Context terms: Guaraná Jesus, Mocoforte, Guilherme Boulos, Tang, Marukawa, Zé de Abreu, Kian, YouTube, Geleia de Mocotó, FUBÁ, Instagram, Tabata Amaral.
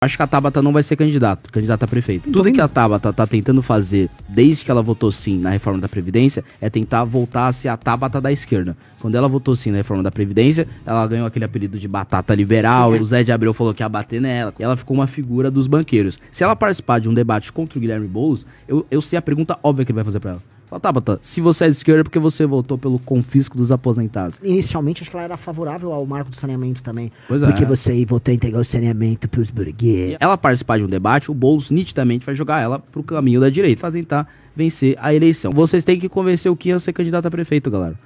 Acho que a Tabata não vai ser candidata a prefeito. Tudo que a Tabata tá tentando fazer, desde que ela votou sim na reforma da Previdência, é tentar voltar a ser a Tabata da esquerda. Quando ela votou sim na reforma da Previdência, ela ganhou aquele apelido de batata liberal, sim. O Zé de Abreu falou que ia bater nela, e ela ficou uma figura dos banqueiros. Se ela participar de um debate contra o Guilherme Boulos, eu sei a pergunta óbvia que ele vai fazer pra ela. Fala, Tabata, se você é de esquerda, porque você votou pelo confisco dos aposentados? Inicialmente, acho que ela era favorável ao marco do saneamento também. Pois é. Porque você votou entregar o saneamento pros burgueses. Ela participar de um debate, o Boulos nitidamente vai jogar ela pro caminho da direita, pra tentar vencer a eleição. Vocês têm que convencer o Kian a ser candidato a prefeito, galera.